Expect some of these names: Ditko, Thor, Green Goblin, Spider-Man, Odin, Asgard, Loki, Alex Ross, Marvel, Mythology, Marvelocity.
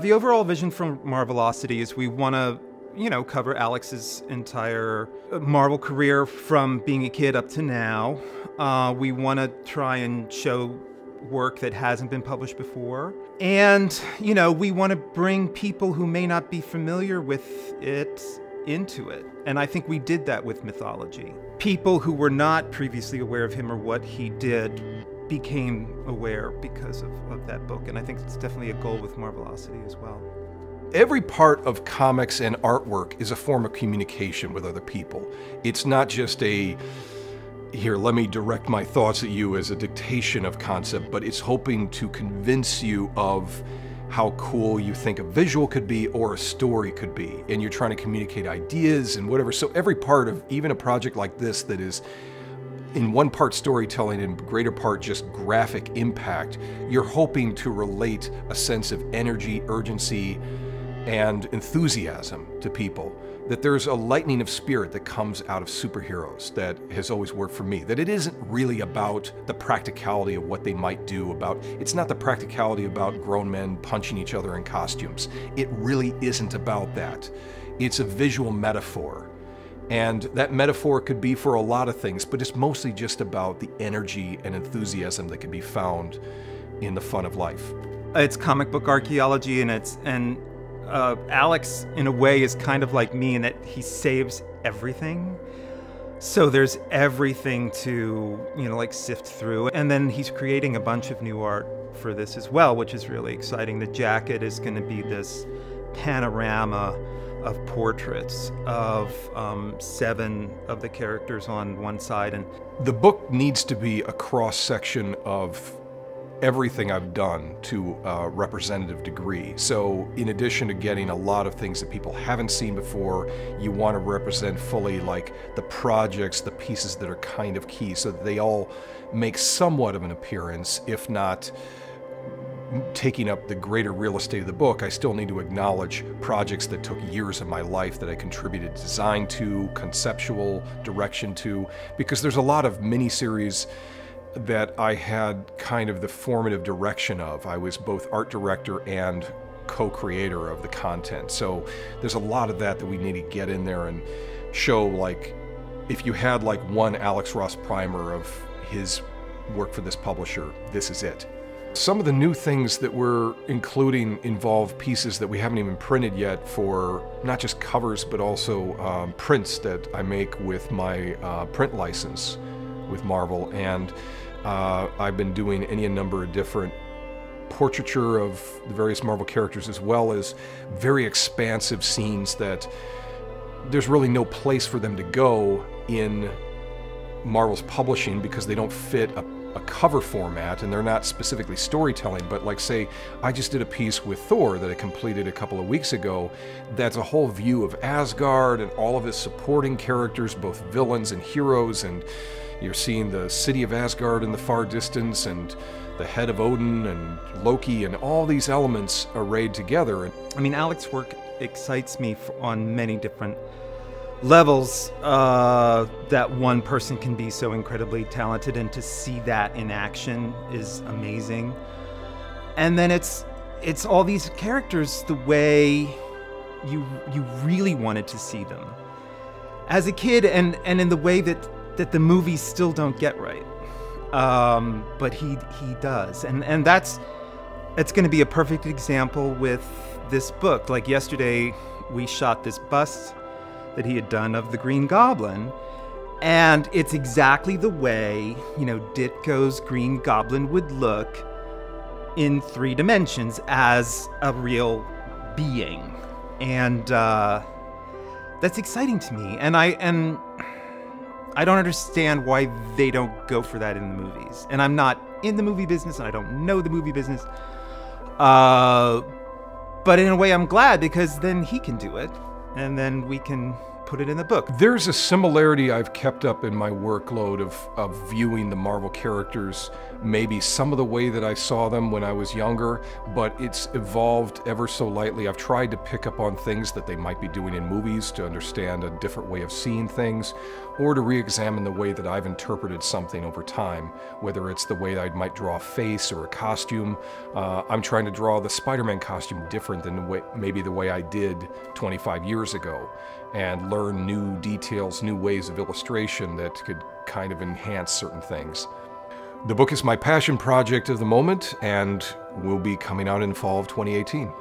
The overall vision from Marvelocity is we want to, you know, cover Alex's entire Marvel career from being a kid up to now. We want to try and show work that hasn't been published before. And, you know, we want to bring people who may not be familiar with it into it. And I think we did that with Mythology. People who were not previously aware of him or what he did became aware because of that book. And I think it's definitely a goal with Marvelocity as well. Every part of comics and artwork is a form of communication with other people. It's not just a, here, let me direct my thoughts at you as a dictation of concept, but it's hoping to convince you of how cool you think a visual could be or a story could be. And you're trying to communicate ideas and whatever. So every part of even a project like this that is in one part storytelling and greater part just graphic impact, you're hoping to relate a sense of energy, urgency, and enthusiasm to people. That there's a lightning of spirit that comes out of superheroes that has always worked for me. That it isn't really about the practicality of what they might do, it's not the practicality about grown men punching each other in costumes. It really isn't about that. It's a visual metaphor. And that metaphor could be for a lot of things, but it's mostly just about the energy and enthusiasm that can be found in the fun of life. It's comic book archaeology, and Alex, in a way, is kind of like me in that he saves everything. So there's everything to, you know, like sift through. And then he's creating a bunch of new art for this as well, which is really exciting. The jacket is going to be this panorama of portraits of 7 of the characters on one side. And the book needs to be a cross-section of everything I've done to a representative degree. So in addition to getting a lot of things that people haven't seen before, you want to represent fully like the projects, the pieces that are kind of key, so that they all make somewhat of an appearance. If not taking up the greater real estate of the book, I still need to acknowledge projects that took years of my life that I contributed design to, conceptual direction to, because there's a lot of miniseries that I had kind of the formative direction of. I was both art director and co-creator of the content. So there's a lot of that that we need to get in there and show, like, if you had like one Alex Ross primer of his work for this publisher, this is it. Some of the new things that we're including involve pieces that we haven't even printed yet, for not just covers, but also prints that I make with my print license with Marvel. And I've been doing any number of different portraiture of the various Marvel characters, as well as very expansive scenes that there's really no place for them to go in Marvel's publishing because they don't fit a cover format, and they're not specifically storytelling. But like, say, I just did a piece with Thor that I completed a couple of weeks ago that's a whole view of Asgard and all of his supporting characters, both villains and heroes, and you're seeing the city of Asgard in the far distance and the head of Odin and Loki and all these elements arrayed together. I mean, Alex's work excites me on many different levels. That one person can be so incredibly talented, and to see that in action is amazing. And then it's all these characters the way you really wanted to see them as a kid, and in the way that the movies still don't get right, but he does, and that's going to be a perfect example with this book. Like yesterday, we shot this bust that he had done of the Green Goblin, and it's exactly the way, you know, Ditko's Green Goblin would look in 3 dimensions as a real being, and that's exciting to me. And I don't understand why they don't go for that in the movies. And I'm not in the movie business, and I don't know the movie business. But in a way, I'm glad, because then he can do it. And then we can put it in the book. There's a similarity I've kept up in my workload of viewing the Marvel characters, maybe some of the way that I saw them when I was younger, but it's evolved ever so lightly. I've tried to pick up on things that they might be doing in movies to understand a different way of seeing things, or to re-examine the way that I've interpreted something over time, whether it's the way that I might draw a face or a costume. I'm trying to draw the Spider-Man costume different than maybe the way I did 25 years ago, and learn new details, new ways of illustration that could kind of enhance certain things. The book is my passion project of the moment and will be coming out in fall of 2018.